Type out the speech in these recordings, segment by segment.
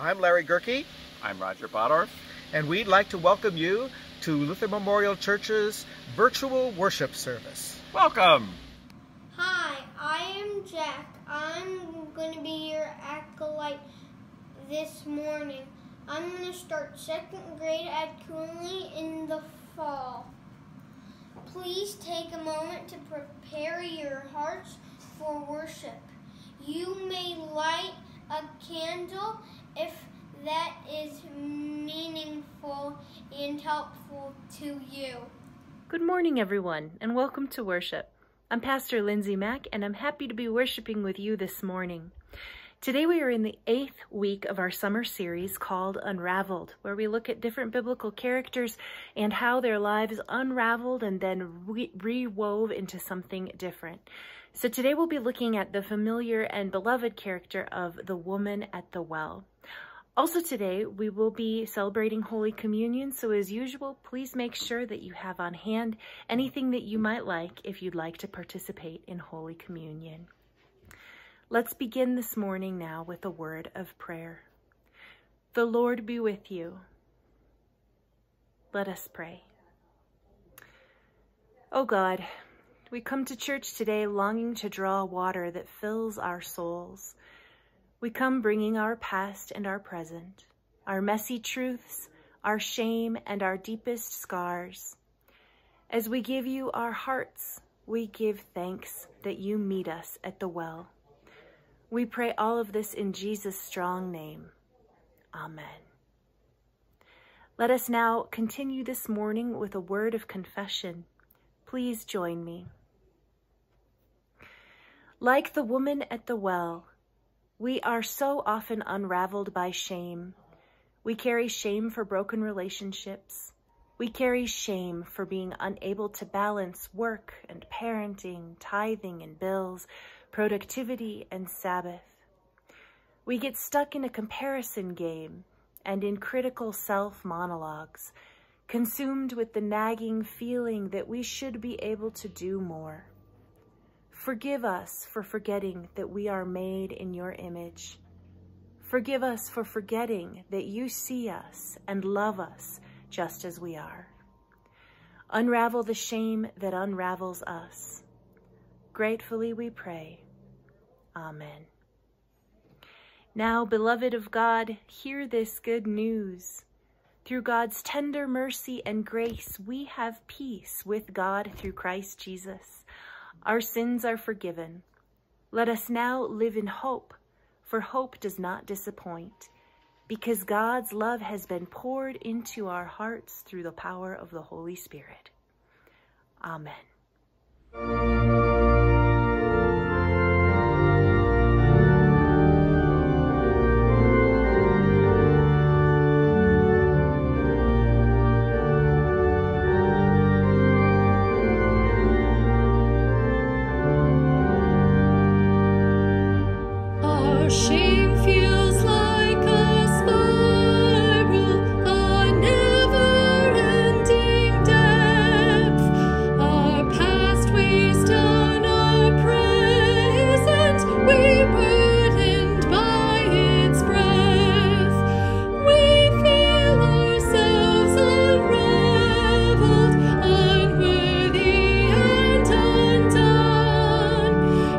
I'm Larry Gerke. I'm Roger Boddorf. And we'd like to welcome you to Luther Memorial Church's virtual worship service. Welcome! Hi, I am Jack. I'm going to be your acolyte this morning. I'm going to start second grade at Cooley in the fall. Please take a moment to prepare your hearts for worship. You may light a candle if that is meaningful and helpful to you. Good morning, everyone, and welcome to worship. I'm Pastor Lindsay Mack, and I'm happy to be worshiping with you this morning. Today we are in the 8th week of our summer series called Unraveled, where we look at different biblical characters and how their lives unraveled and then rewove into something different. So today we'll be looking at the familiar and beloved character of the woman at the well. Also today, we will be celebrating Holy Communion, so as usual, please make sure that you have on hand anything that you might like if you'd like to participate in Holy Communion. Let's begin this morning now with a word of prayer. The Lord be with you. Let us pray. Oh God, we come to church today longing to draw water that fills our souls. We come bringing our past and our present, our messy truths, our shame, and our deepest scars. As we give you our hearts, we give thanks that you meet us at the well. We pray all of this in Jesus' strong name. Amen. Let us now continue this morning with a word of confession. Please join me. Like the woman at the well, we are so often unraveled by shame. We carry shame for broken relationships. We carry shame for being unable to balance work and parenting, tithing and bills, productivity and Sabbath. We get stuck in a comparison game and in critical self-monologues, consumed with the nagging feeling that we should be able to do more. Forgive us for forgetting that we are made in your image. Forgive us for forgetting that you see us and love us just as we are. Unravel the shame that unravels us. Gratefully we pray. Amen. Now, beloved of God, hear this good news. Through God's tender mercy and grace, we have peace with God through Christ Jesus. Our sins are forgiven. Let us now live in hope, for hope does not disappoint, because God's love has been poured into our hearts through the power of the Holy Spirit. Amen.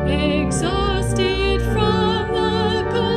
Exhausted from the cold.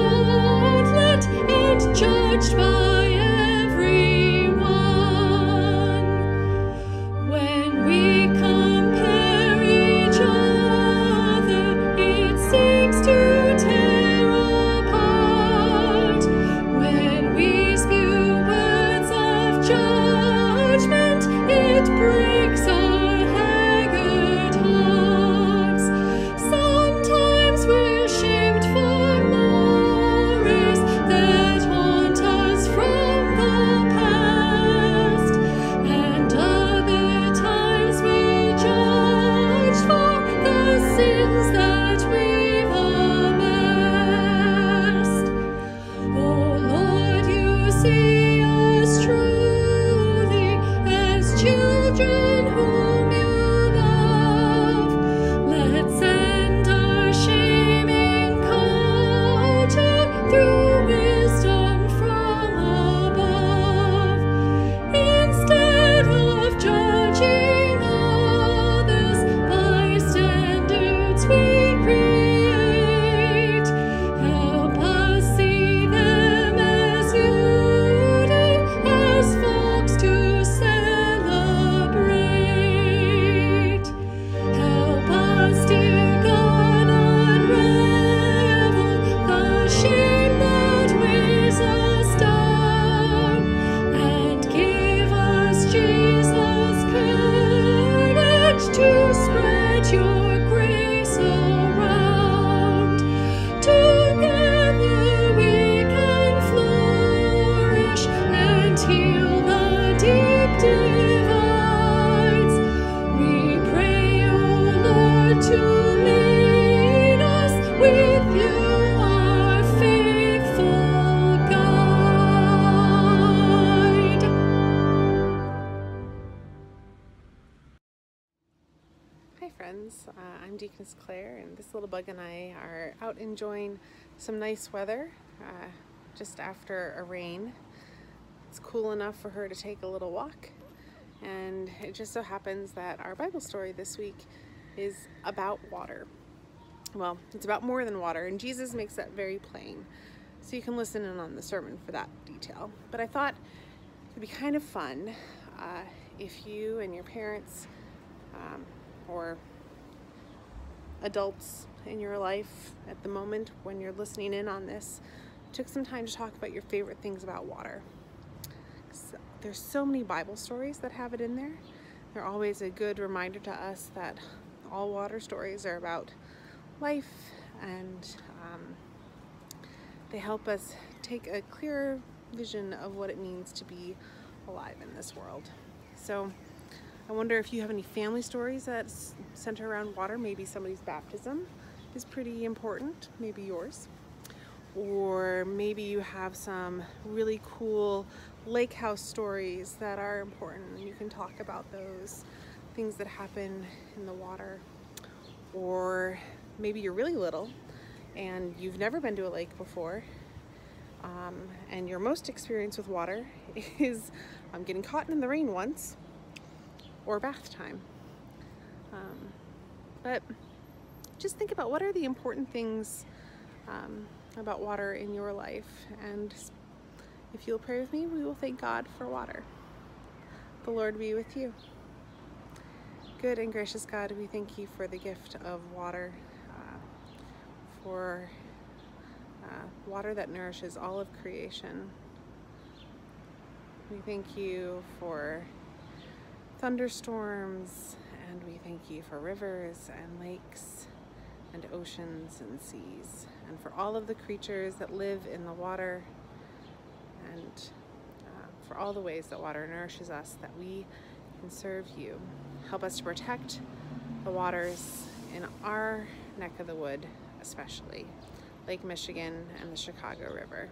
I'm Deaconess Claire, and this little bug and I are out enjoying some nice weather just after a rain. It's cool enough for her to take a little walk, and it just so happens that our Bible story this week is about water. Well, it's about more than water, and Jesus makes that very plain, so you can listen in on the sermon for that detail. But I thought it would be kind of fun if you and your parents or adults in your life at the moment when you're listening in on this took some time to talk about your favorite things about water. So, there's so many Bible stories that have it in there. They're always a good reminder to us that all water stories are about life, and they help us take a clearer vision of what it means to be alive in this world. So I wonder if you have any family stories that center around water. Maybe somebody's baptism is pretty important, maybe yours. Or maybe you have some really cool lake house stories that are important, and you can talk about those things that happen in the water. Or maybe you're really little and you've never been to a lake before, and your most experience with water is getting caught in the rain once, or bath time. But just think about what are the important things about water in your life, and if you'll pray with me, we will thank God for water. The Lord be with you. Good and gracious God, we thank you for the gift of water, for water that nourishes all of creation. We thank you for thunderstorms, and we thank you for rivers and lakes and oceans and seas, and for all of the creatures that live in the water, and for all the ways that water nourishes us, that we can serve you. Help us to protect the waters in our neck of the wood, especially Lake Michigan and the Chicago River.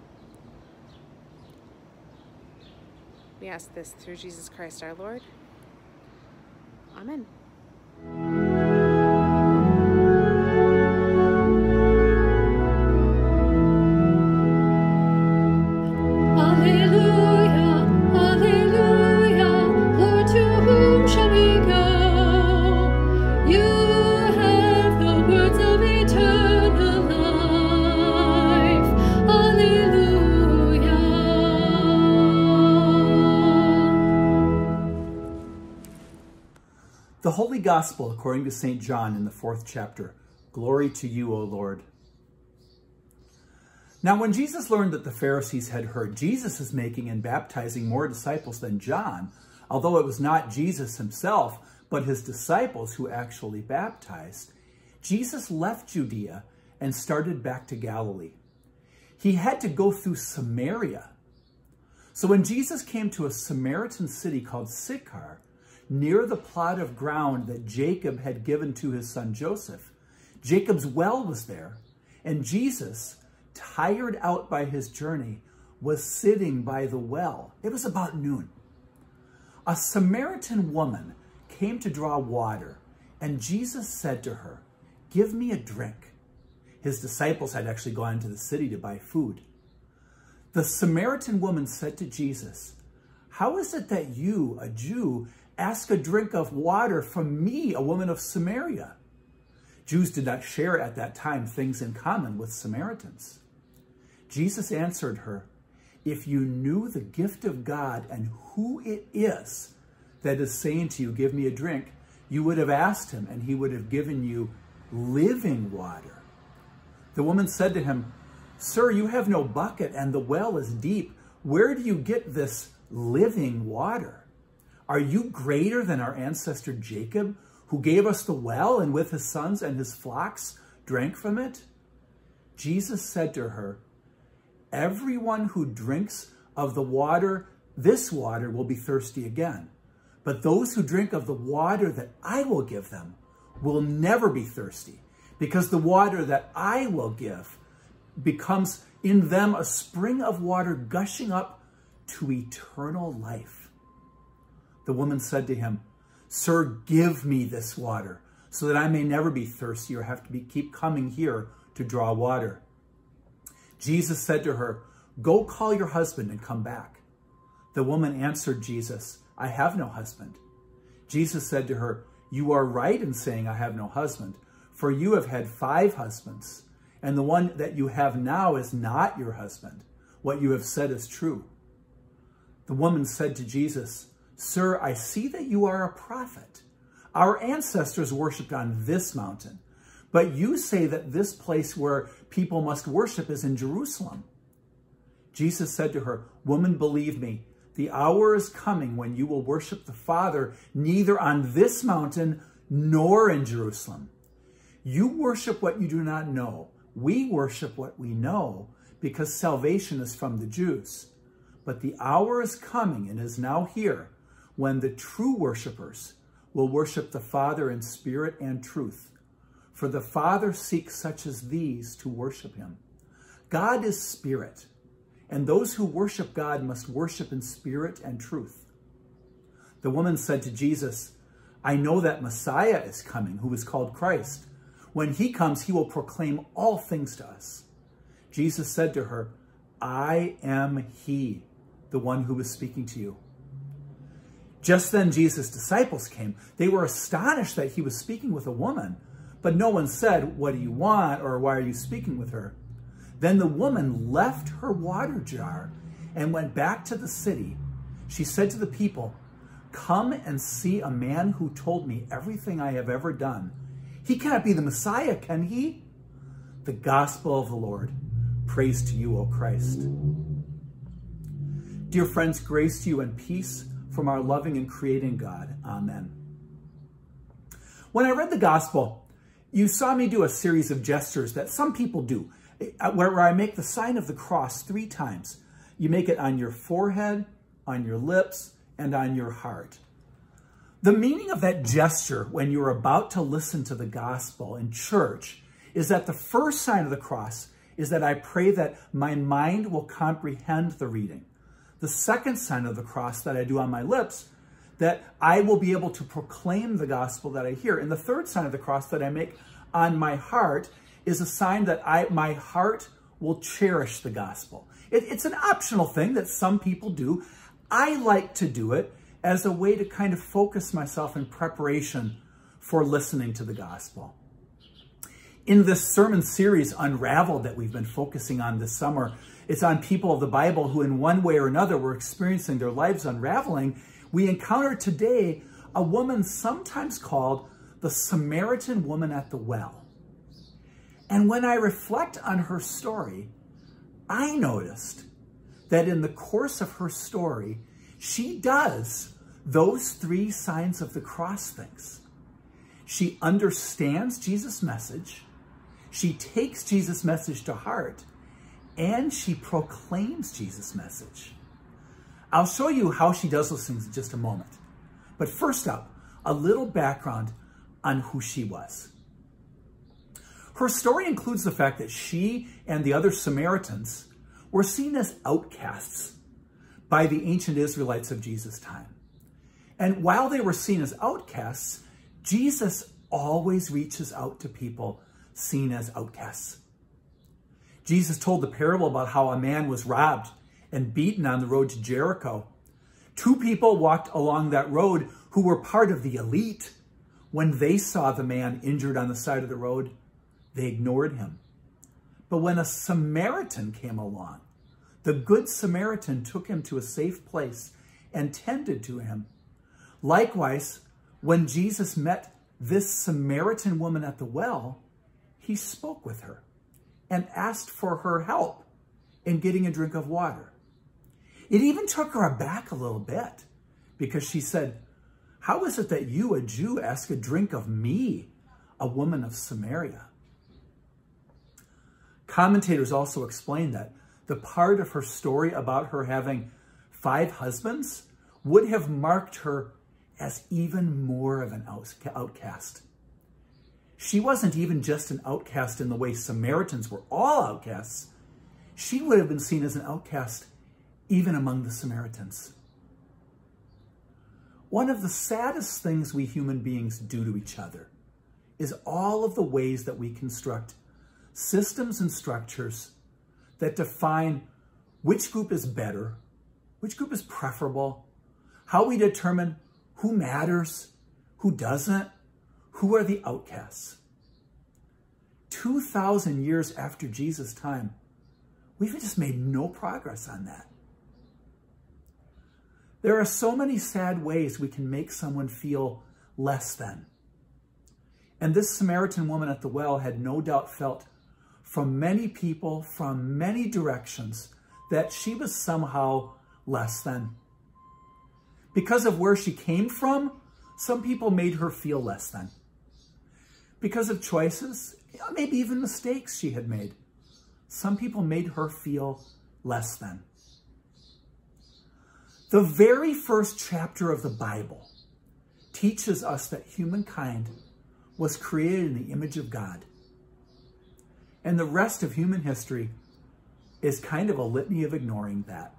We ask this through Jesus Christ our Lord. Amen. The Holy Gospel according to Saint John in the 4th chapter. Glory to you, O Lord. Now when Jesus learned that the Pharisees had heard, Jesus is making and baptizing more disciples than John, although it was not Jesus himself, but his disciples who actually baptized, Jesus left Judea and started back to Galilee. He had to go through Samaria. So when Jesus came to a Samaritan city called Sychar, near the plot of ground that Jacob had given to his son Joseph. Jacob's well was there, and Jesus, tired out by his journey, was sitting by the well. It was about noon. A Samaritan woman came to draw water, and Jesus said to her, "Give me a drink." His disciples had actually gone into the city to buy food. The Samaritan woman said to Jesus, "How is it that you, a Jew, ask a drink of water from me, a woman of Samaria?" Jews did not share at that time things in common with Samaritans. Jesus answered her, "If you knew the gift of God and who it is that is saying to you, 'Give me a drink,' you would have asked him, and he would have given you living water." The woman said to him, "Sir, you have no bucket, and the well is deep. Where do you get this living water? Are you greater than our ancestor Jacob, who gave us the well and with his sons and his flocks drank from it?" Jesus said to her, "Everyone who drinks of the water, this water, will be thirsty again. But those who drink of the water that I will give them will never be thirsty, because the water that I will give becomes in them a spring of water gushing up to eternal life." The woman said to him, "Sir, give me this water, so that I may never be thirsty or have to keep coming here to draw water." Jesus said to her, "Go call your husband and come back." The woman answered Jesus, "I have no husband." Jesus said to her, "You are right in saying I have no husband, for you have had 5 husbands, and the one that you have now is not your husband. What you have said is true." The woman said to Jesus, "Sir, I see that you are a prophet. Our ancestors worshipped on this mountain, but you say that this place where people must worship is in Jerusalem." Jesus said to her, "Woman, believe me, the hour is coming when you will worship the Father neither on this mountain nor in Jerusalem. You worship what you do not know. We worship what we know, because salvation is from the Jews. But the hour is coming and is now here when the true worshipers will worship the Father in spirit and truth. For the Father seeks such as these to worship him. God is spirit, and those who worship God must worship in spirit and truth." The woman said to Jesus, "I know that Messiah is coming, who is called Christ. When he comes, he will proclaim all things to us." Jesus said to her, "I am he, the one who was speaking to you." Just then Jesus' disciples came. They were astonished that he was speaking with a woman, but no one said, "What do you want?" or "Why are you speaking with her?" Then the woman left her water jar and went back to the city. She said to the people, "Come and see a man who told me everything I have ever done. He cannot be the Messiah, can he?" The gospel of the Lord. Praise to you, O Christ. Dear friends, grace to you and peace from our loving and creating God. Amen. When I read the gospel, you saw me do a series of gestures that some people do, where I make the sign of the cross 3 times. You make it on your forehead, on your lips, and on your heart. The meaning of that gesture when you're about to listen to the gospel in church is that the first sign of the cross is that I pray that my mind will comprehend the reading. The second sign of the cross that I do on my lips, that I will be able to proclaim the gospel that I hear. And the third sign of the cross that I make on my heart is a sign that my heart will cherish the gospel. It's an optional thing that some people do. I like to do it as a way to kind of focus myself in preparation for listening to the gospel. In this sermon series, Unraveled, that we've been focusing on this summer, it's on people of the Bible who in one way or another were experiencing their lives unraveling. We encounter today a woman sometimes called the Samaritan woman at the well. And when I reflect on her story, I noticed that in the course of her story, she does those 3 signs of the cross things. She understands Jesus' message. She takes Jesus' message to heart, and she proclaims Jesus' message. I'll show you how she does those things in just a moment. But first up, a little background on who she was. Her story includes the fact that she and the other Samaritans were seen as outcasts by the ancient Israelites of Jesus' time. And while they were seen as outcasts, Jesus always reaches out to people seen as outcasts. Jesus told the parable about how a man was robbed and beaten on the road to Jericho. 2 people walked along that road who were part of the elite. When they saw the man injured on the side of the road, they ignored him. But when a Samaritan came along, the good Samaritan took him to a safe place and tended to him. Likewise, when Jesus met this Samaritan woman at the well, he spoke with her and asked for her help in getting a drink of water. It even took her aback a little bit, because she said, "How is it that you, a Jew, ask a drink of me, a woman of Samaria?" Commentators also explain that the part of her story about her having 5 husbands would have marked her as even more of an outcast. She wasn't even just an outcast in the way Samaritans were all outcasts. She would have been seen as an outcast even among the Samaritans. One of the saddest things we human beings do to each other is all of the ways that we construct systems and structures that define which group is better, which group is preferable, how we determine who matters, who doesn't, who are the outcasts. 2,000 years after Jesus' time, we've just made no progress on that. There are so many sad ways we can make someone feel less than. And this Samaritan woman at the well had no doubt felt from many people, from many directions, that she was somehow less than. Because of where she came from, some people made her feel less than. Because of choices, maybe even mistakes she had made, some people made her feel less than. The very first chapter of the Bible teaches us that humankind was created in the image of God. And the rest of human history is kind of a litany of ignoring that.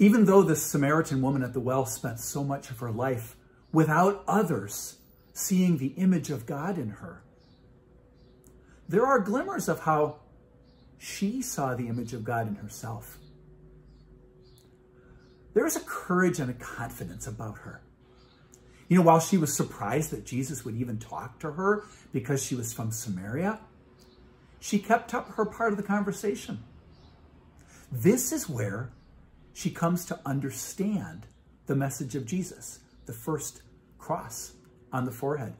Even though this Samaritan woman at the well spent so much of her life without others seeing the image of God in her, there are glimmers of how she saw the image of God in herself. There is a courage and a confidence about her. You know, while she was surprised that Jesus would even talk to her because she was from Samaria, she kept up her part of the conversation. This is where she comes to understand the message of Jesus, the first cross on the forehead.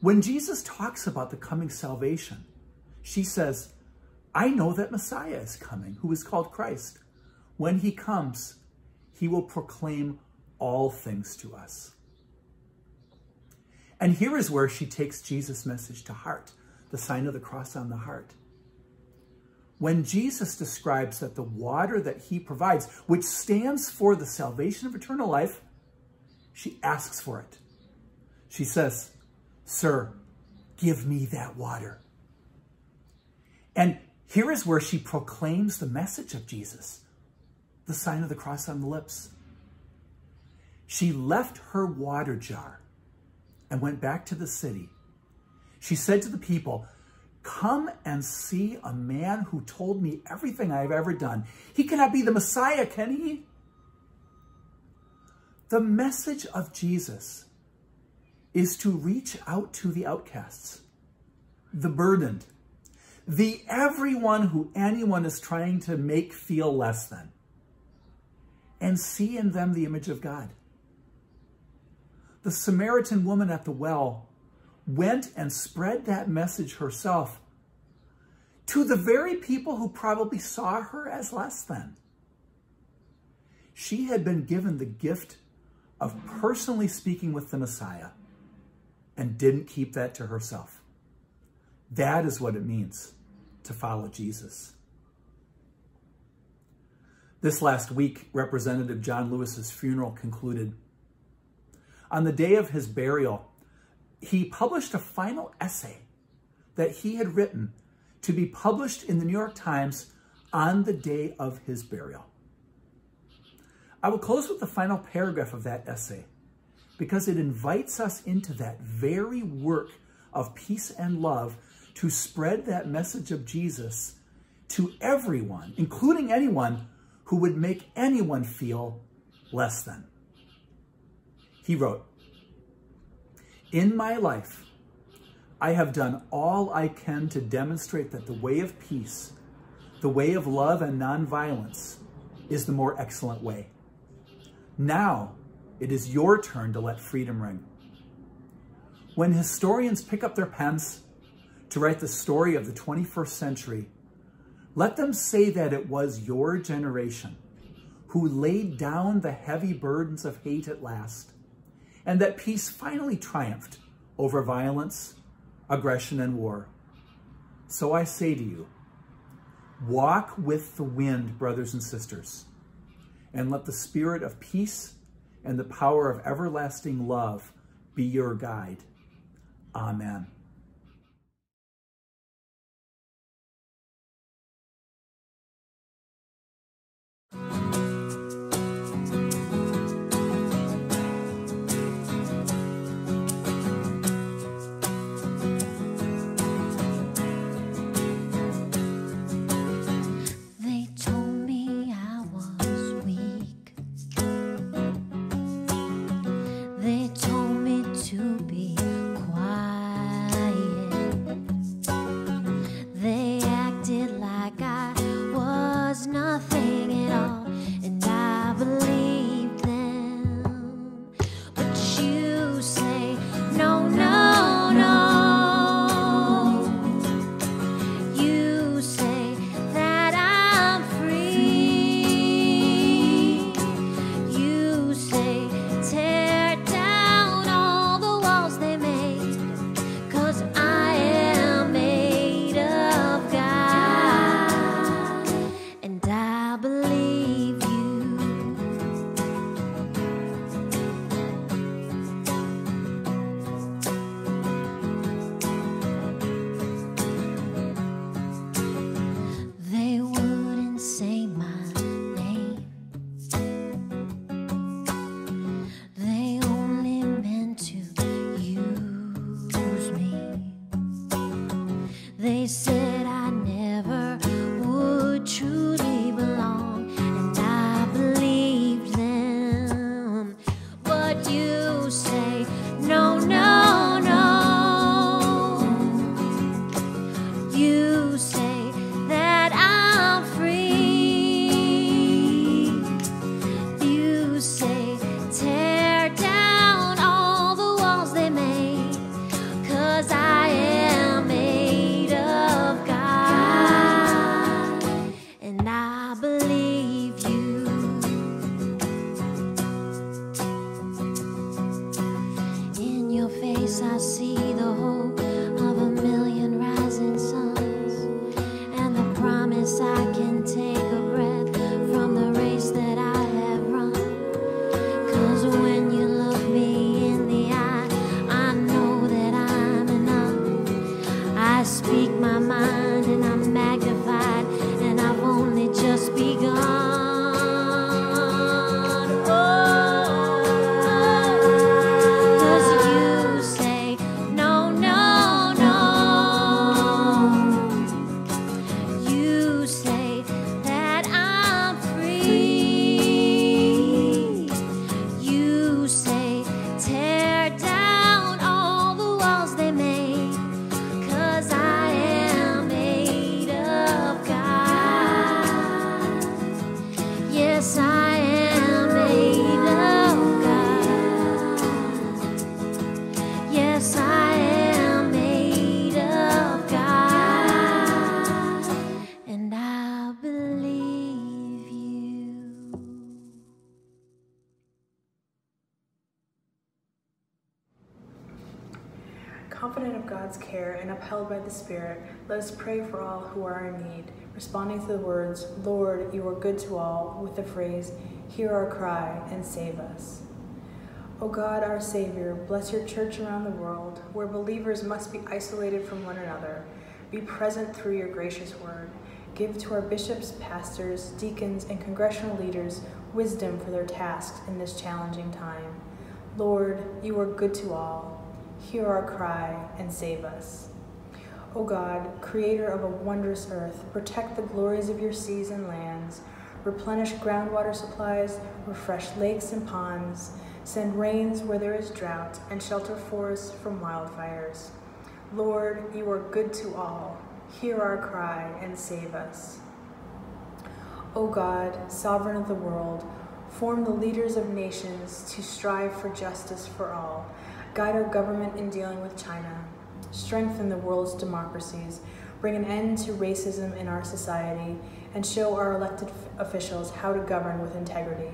When Jesus talks about the coming salvation, she says, I know that Messiah is coming, who is called Christ. When he comes, he will proclaim all things to us. And here is where she takes Jesus' message to heart, the sign of the cross on the heart. When Jesus describes that the water that he provides, which stands for the salvation of eternal life, she asks for it. She says, Sir, give me that water. And here is where she proclaims the message of Jesus, the sign of the cross on the lips. She left her water jar and went back to the city. She said to the people, Come and see a man who told me everything I have ever done. He cannot be the Messiah, can he? The message of Jesus is to reach out to the outcasts, the burdened, the everyone who anyone is trying to make feel less than, and see in them the image of God. The Samaritan woman at the well went and spread that message herself to the very people who probably saw her as less than. She had been given the gift of personally speaking with the Messiah and didn't keep that to herself. That is what it means to follow Jesus. This last week, Representative John Lewis's funeral concluded. On the day of his burial, he published a final essay that he had written to be published in the New York Times on the day of his burial. I will close with the final paragraph of that essay because it invites us into that very work of peace and love to spread that message of Jesus to everyone, including anyone who would make anyone feel less than. He wrote, In my life, I have done all I can to demonstrate that the way of peace, the way of love and nonviolence, is the more excellent way. Now it is your turn to let freedom ring. When historians pick up their pens to write the story of the 21st century, let them say that it was your generation who laid down the heavy burdens of hate at last, and that peace finally triumphed over violence, aggression, and war. So I say to you, walk with the wind, brothers and sisters, and let the spirit of peace and the power of everlasting love be your guide. Amen. yes, I see the hope of a million rising suns, and the promise I can take a breath from the race that I have run. 'Cause when you look me in the eye, I know that I'm enough. I speak my mind and I'm magnified, and I've only just begun. Care and upheld by the Spirit, let us pray for all who are in need, responding to the words, "Lord, you are good to all," with the phrase, "Hear our cry and save us." O God, our Savior, bless your church around the world, where believers must be isolated from one another. Be present through your gracious word. Give to our bishops, pastors, deacons, and congressional leaders wisdom for their tasks in this challenging time. Lord, you are good to all. Hear our cry and save us. O God, creator of a wondrous earth, protect the glories of your seas and lands. Replenish groundwater supplies, refresh lakes and ponds. Send rains where there is drought, and shelter forests from wildfires. Lord, you are good to all. Hear our cry and save us. O God, sovereign of the world, form the leaders of nations to strive for justice for all. Guide our government in dealing with China. Strengthen the world's democracies. Bring an end to racism in our society, and show our elected officials how to govern with integrity.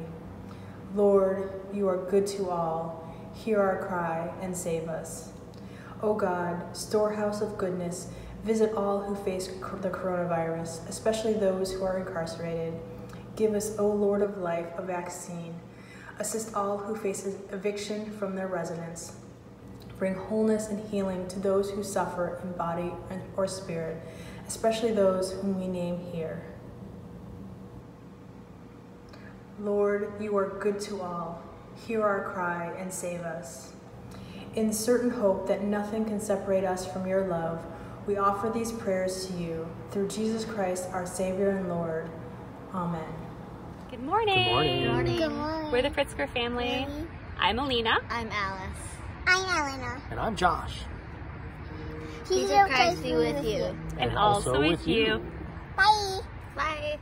Lord, you are good to all. Hear our cry and save us. O God, storehouse of goodness, visit all who face the coronavirus, especially those who are incarcerated. Give us, O Lord of life, a vaccine. Assist all who face eviction from their residence. Bring wholeness and healing to those who suffer in body or spirit, especially those whom we name here. Lord, you are good to all. Hear our cry and save us. In certain hope that nothing can separate us from your love, we offer these prayers to you through Jesus Christ, our Savior and Lord. Amen. Good morning. Good morning. Good morning. Good morning. We're the Fritzker family. I'm Alina. I'm Alice. I'm Elena. And I'm Josh. He's Christ be with you. And also with you. Bye. Bye.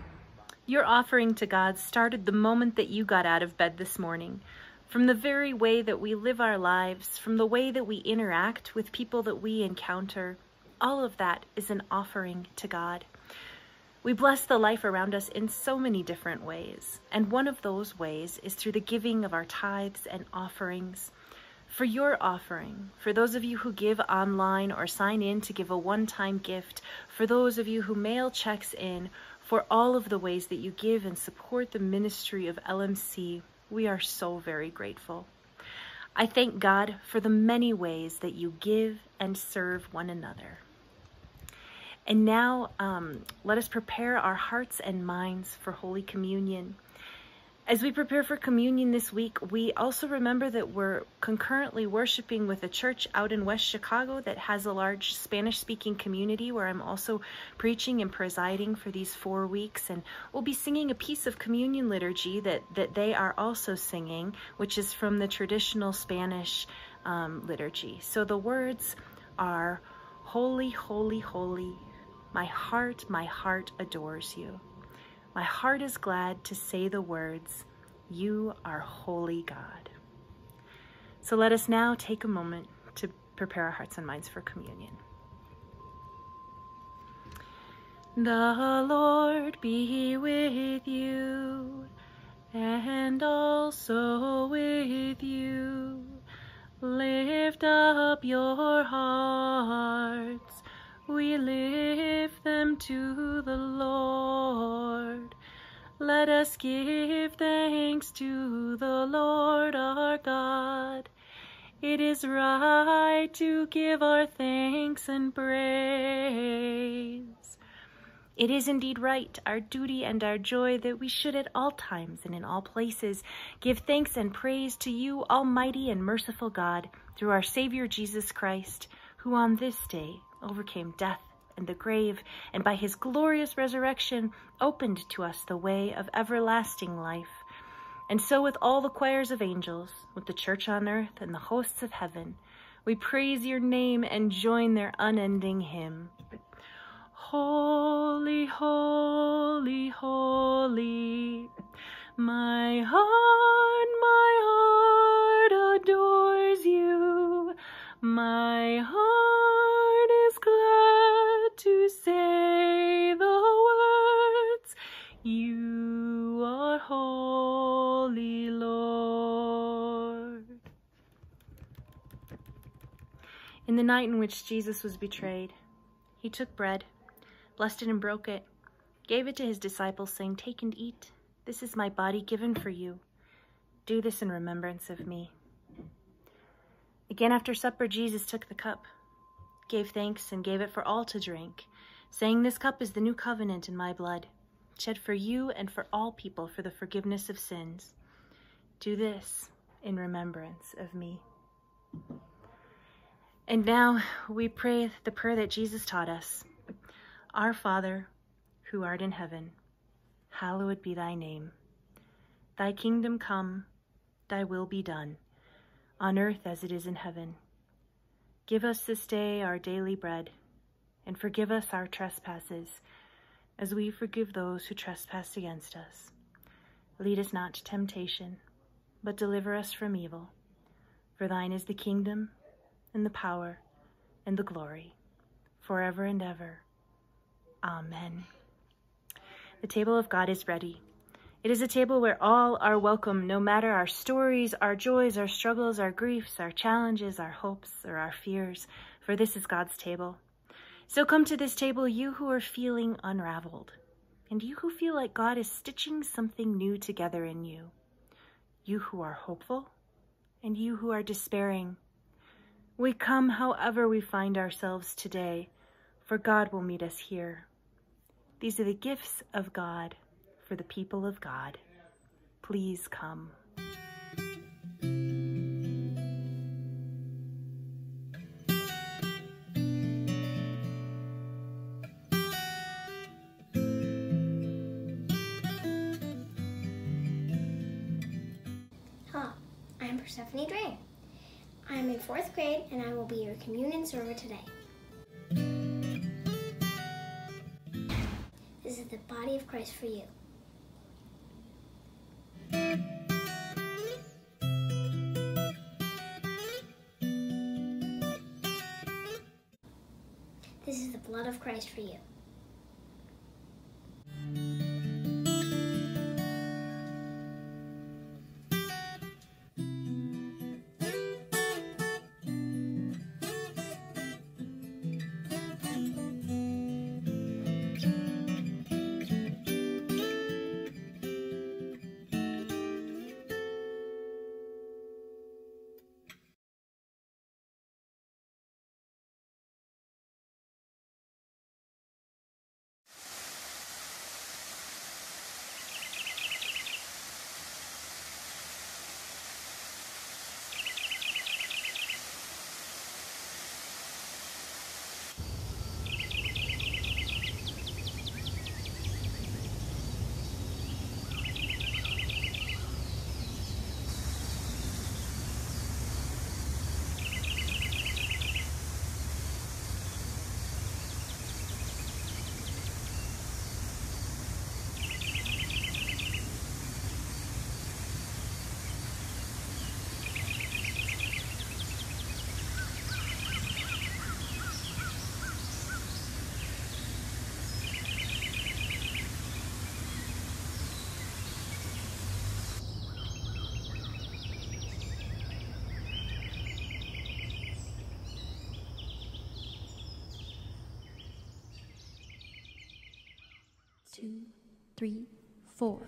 Your offering to God started the moment that you got out of bed this morning. From the very way that we live our lives, from the way that we interact with people that we encounter, all of that is an offering to God. We bless the life around us in so many different ways, and one of those ways is through the giving of our tithes and offerings. For your offering, for those of you who give online or sign in to give a one-time gift, for those of you who mail checks in, for all of the ways that you give and support the ministry of LMC, we are so very grateful. I thank God for the many ways that you give and serve one another. And now let us prepare our hearts and minds for Holy Communion. As we prepare for communion this week, we also remember that we're concurrently worshiping with a church out in West Chicago that has a large Spanish-speaking community where I'm also preaching and presiding for these 4 weeks. And we'll be singing a piece of communion liturgy that they are also singing, which is from the traditional Spanish liturgy. So the words are, "Holy, holy, holy, my heart adores you. My heart is glad to say the words, you are holy God." So let us now take a moment to prepare our hearts and minds for communion. The Lord be with you, and also with you. Lift up your hearts, we lift them to the Lord. Let us give thanks to the Lord our God. It is right to give our thanks and praise. It is indeed right, our duty and our joy, that we should at all times and in all places give thanks and praise to you, almighty and merciful God, through our Savior Jesus Christ, who on this day overcame death and the grave, and by his glorious resurrection opened to us the way of everlasting life. And so with all the choirs of angels, with the church on earth and the hosts of heaven, we praise your name and join their unending hymn. Holy, holy, holy, my heart adores you, my heart is glad to say the words, you are holy, Lord. In the night in which Jesus was betrayed, he took bread, blessed it and broke it, gave it to his disciples, saying, "Take and eat. This is my body given for you. Do this in remembrance of me." Again after supper, Jesus took the cup, gave thanks, and gave it for all to drink, saying, "This cup is the new covenant in my blood, shed for you and for all people for the forgiveness of sins. Do this in remembrance of me." And now we pray the prayer that Jesus taught us. Our Father, who art in heaven, hallowed be thy name. Thy kingdom come, thy will be done, on earth as it is in heaven. Give us this day our daily bread, and forgive us our trespasses, as we forgive those who trespass against us. Lead us not to temptation, but deliver us from evil. For thine is the kingdom, and the power, and the glory, forever and ever. Amen. The table of God is ready. It is a table where all are welcome, no matter our stories, our joys, our struggles, our griefs, our challenges, our hopes, or our fears, for this is God's table. So come to this table, you who are feeling unraveled, and you who feel like God is stitching something new together in you, you who are hopeful, and you who are despairing. We come however we find ourselves today, for God will meet us here. These are the gifts of God for the people of God. Please come. I'm Persephone Dray. I'm in 4th grade and I will be your communion server today. This is the body of Christ for you. This is the blood of Christ for you. 2, 3, 4.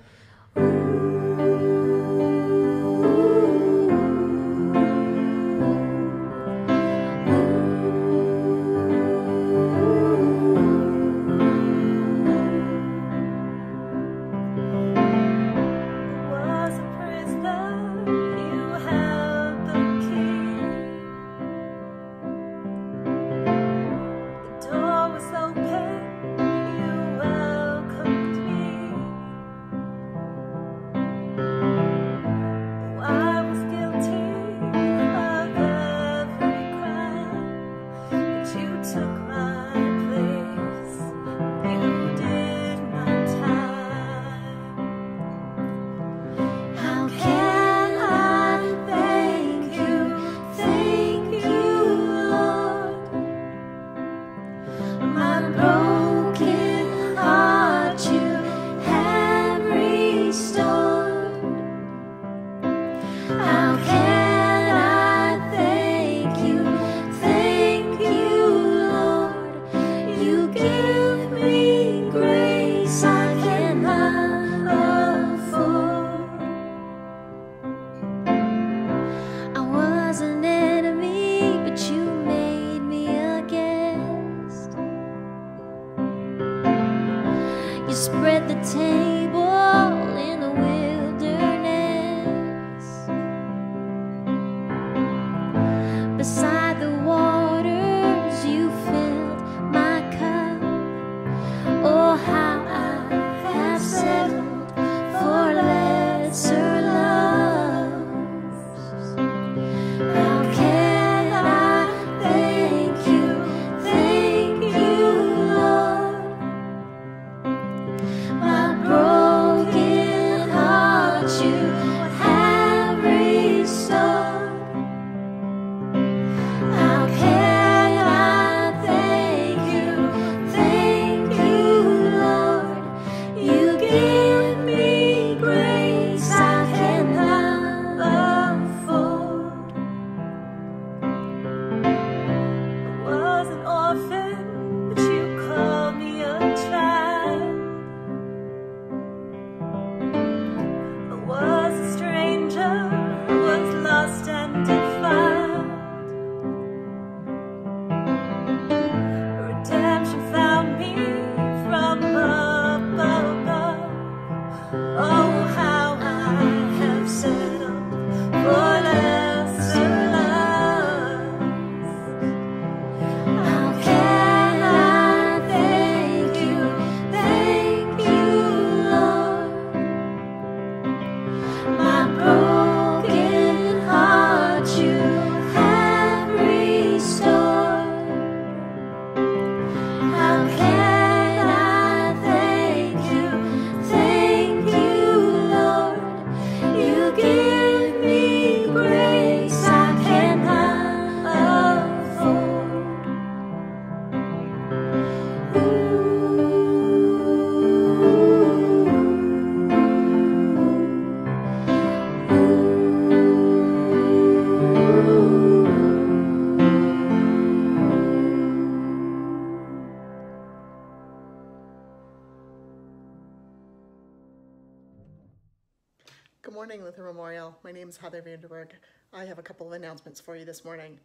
I have a couple of announcements for you this morning.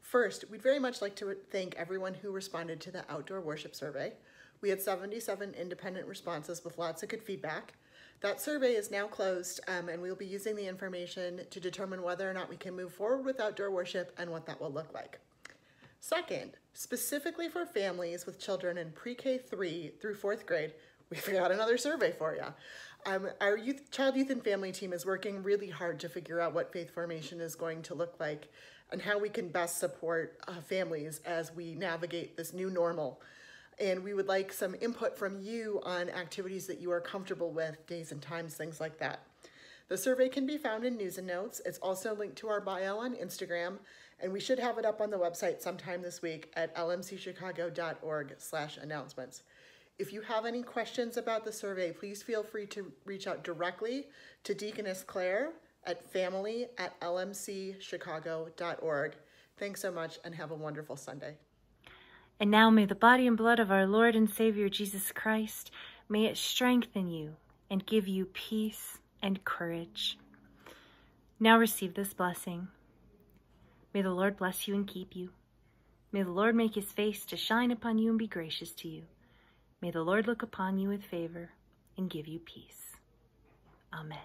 First, we'd very much like to thank everyone who responded to the outdoor worship survey. We had 77 independent responses with lots of good feedback. That survey is now closed, and we'll be using the information to determine whether or not we can move forward with outdoor worship and what that will look like. Second, specifically for families with children in pre-K3 through 4th grade, we've got another survey for you. Our Child, Youth, and Family team is working really hard to figure out what faith formation is going to look like and how we can best support families as we navigate this new normal. And we would like some input from you on activities that you are comfortable with, days and times, things like that. The survey can be found in News and Notes. It's also linked to our bio on Instagram, and we should have it up on the website sometime this week at lmcchicago.org/announcements. If you have any questions about the survey, please feel free to reach out directly to Deaconess Claire at family@lmcchicago.org. Thanks so much and have a wonderful Sunday. And now may the body and blood of our Lord and Savior Jesus Christ, May it strengthen you and give you peace and courage. Now receive this blessing. May the Lord bless you and keep you. May the Lord make his face to shine upon you and be gracious to you. May the Lord look upon you with favor and give you peace. Amen.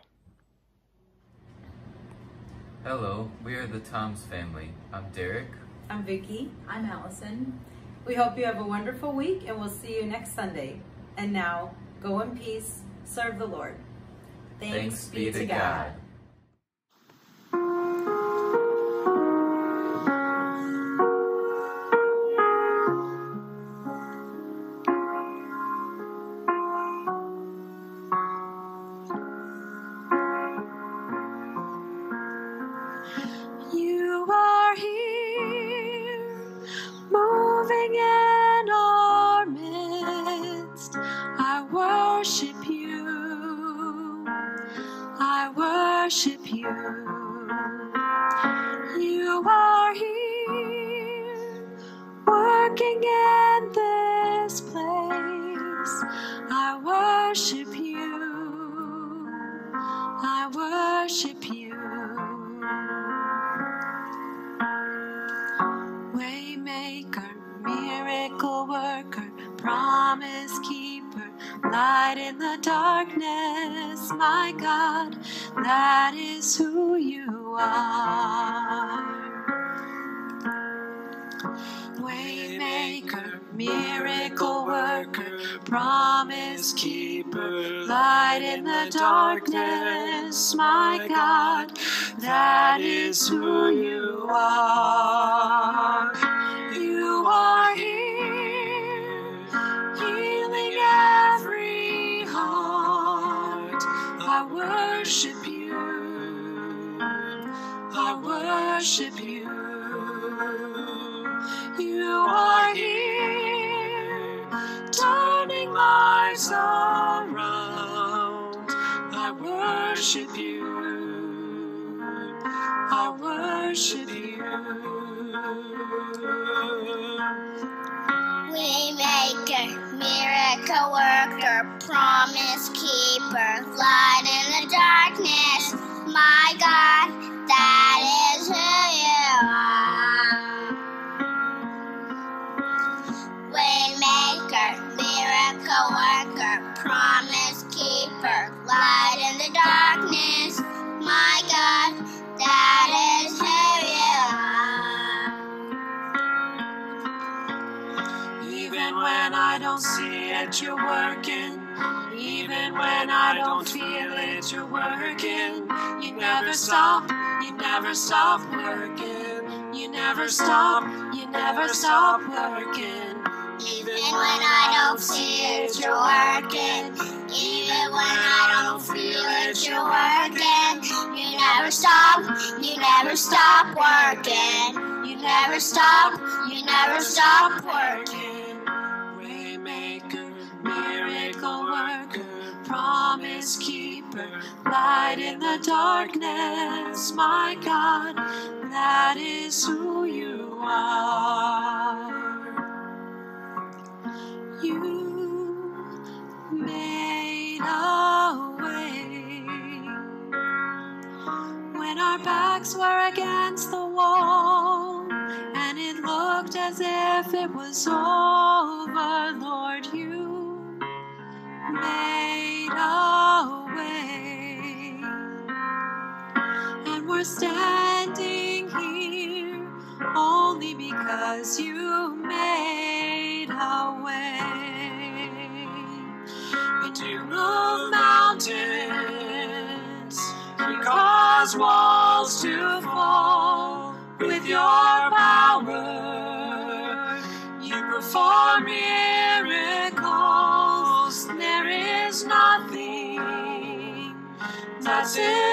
Hello, we are the Toms family. I'm Derek. I'm Vicki. I'm Allison. We hope you have a wonderful week and we'll see you next Sunday. And now, go in peace, serve the Lord. Thanks be to God. That's it.